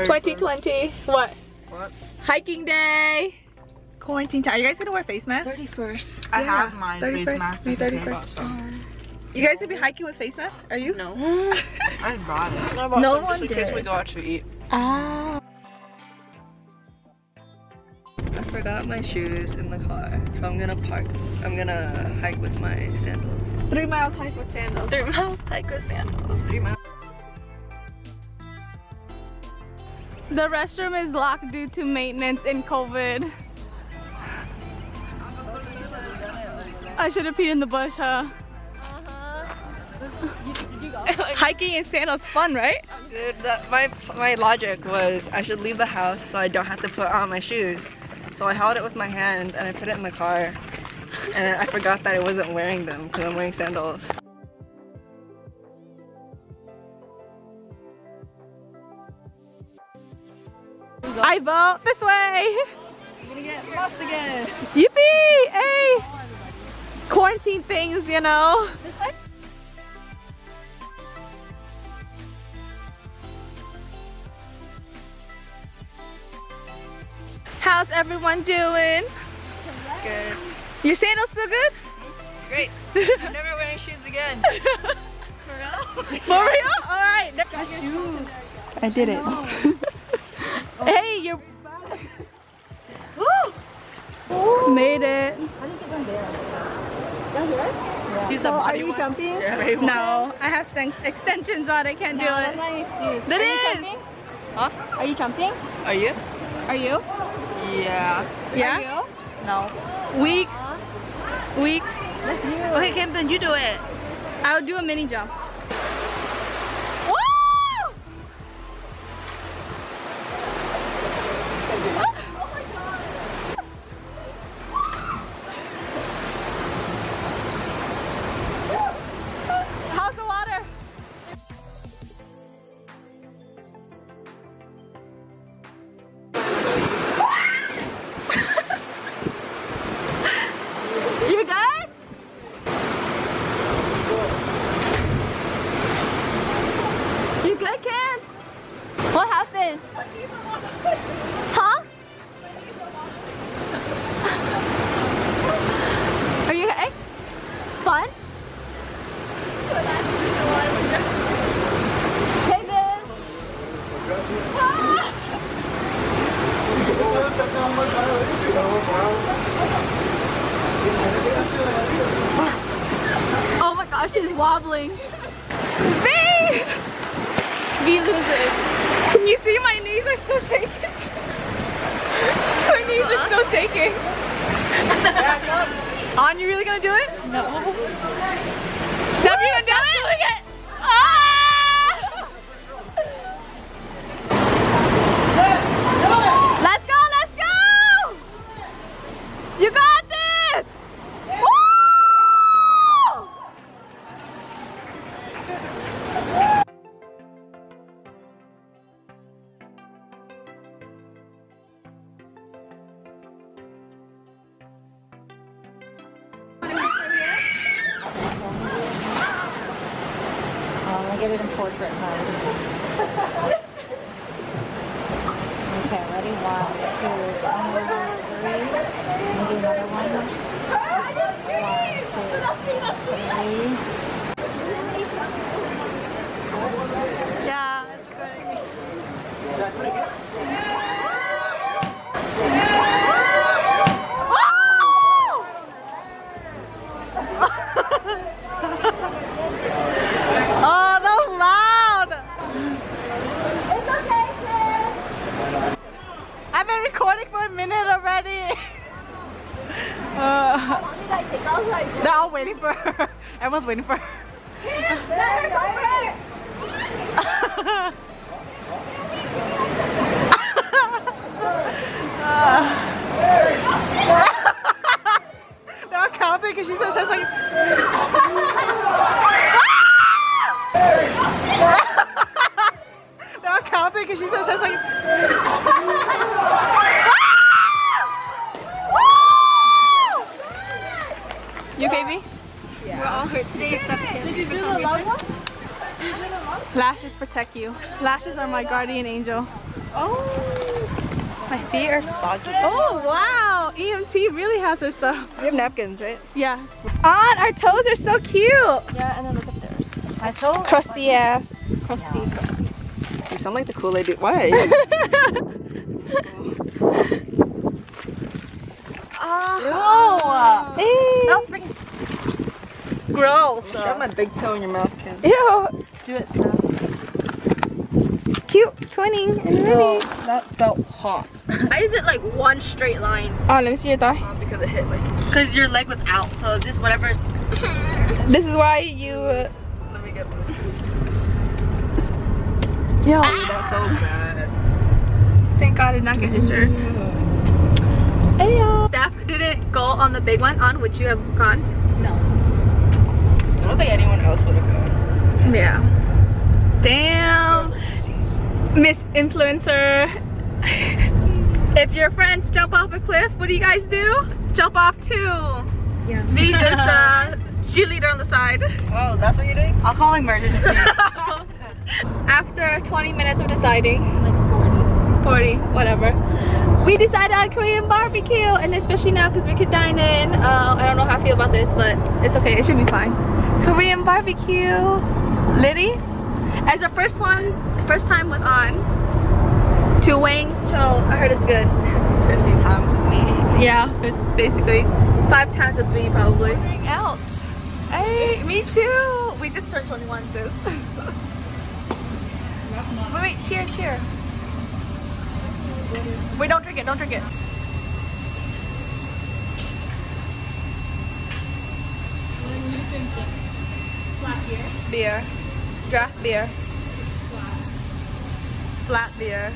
2020. What? Hiking day. Quarantine time. Are you guys gonna wear face masks? 31st. I have mine. 31st. May 31st. You guys gonna be hiking with face masks? Are you? No. I brought it. I brought no one just in did. Case we go out to eat. Ah. I forgot my shoes in the car, so I'm gonna hike with my sandals. 3 miles hike with sandals. 3 miles hike with sandals. 3 miles. The restroom is locked due to maintenance in COVID. I should have peed in the bush, huh? Hiking in sandals, fun, right? Dude, my logic was I should leave the house so I don't have to put on my shoes. So I held it with my hand and I put it in the car, and I forgot that I wasn't wearing them because I'm wearing sandals. I vote this way! I'm gonna get lost again! Yippee! Hey! Quarantine things, you know? This way? How's everyone doing? Good. Your sandals still good? Great. I'm never wearing shoes again. For real? For real? Alright. I did it. Oh, hey, you're back. Woo! Made it. How do you get on there? Down here? Yeah. Use the body are you one. Jumping? Yeah. No, I have extensions on. I can't do it. That is. Jumping? Huh? Are you jumping? Are you? Are you? Yeah. Yeah? Are you? No. Weak. Weak. That's you. Okay, Camden, you do it. I'll do a mini jump. Huh? Are you okay? Fun? Hey, Ben! Oh my gosh, she's wobbling. V! V loses. Can you see my knees are still shaking? My knees are still shaking. On, you really gonna do it? No. Stop, you gonna do it? Stop doing it! Ah! Let's go, let's go! You got this! Get it in portrait mode. Okay, ready? 1, 2, onward, 3. And do another one. 1, 2, 3. Yeah, that's pretty good. They're all waiting for her. Everyone's waiting for her. Kim, let her go first. They're all counting because she says that's like. They're all counting because she says that's like. You okay, V? Yeah. We're all hurt today except Kim. Did you do the long one? Lashes protect you. Lashes are my guardian angel. Oh, my feet are soggy. Oh, wow. EMT really has her stuff. We have napkins, right? Yeah. Aunt, our toes are so cute. Yeah, and then look at theirs. My toe? Crusty ass. Crusty. Yeah. Crusty. You sound like the Kool-Aid dude. Why? Oh. Hey. That was freaking gross. You got my big toe in your mouth, Kim. Ew. Do it, Steph. Cute twinning in the mini. That felt hot. Why is it like one straight line? Oh, let me see your thigh. Because it hit like. Because your leg was out, so just whatever. This is why you. Let me get one. Yo. Ah. That's so bad. Thank God I did not get injured. Ayo. Steph didn't go on the big one. On would you have gone? No. I don't think anyone else would have gone. Yeah. Damn. Miss Influencer. If your friends jump off a cliff, what do you guys do? Jump off too. Yes. Me just cheerleader on the side. Oh, that's what you're doing? I'll call emergency. After 20 minutes of deciding. Like 40. 40, whatever. We decided on Korean barbecue, and especially now because we could dine in. I don't know how I feel about this, but it's okay. It should be fine. Korean barbecue. Liddy? As a first time with on to Wang Cho, I heard it's good. 50 times with me. Yeah, basically. 5 times with me, probably. Out. Hey, me too. We just turned 21, sis. Wait, cheer. Wait, don't drink it. What are you drinking? Flat beer. Draft beer. Flat beer.